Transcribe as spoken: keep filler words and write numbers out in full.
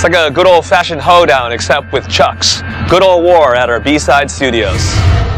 It's like a good old-fashioned hoedown, except with chucks. Good Old War at our B-Side studios.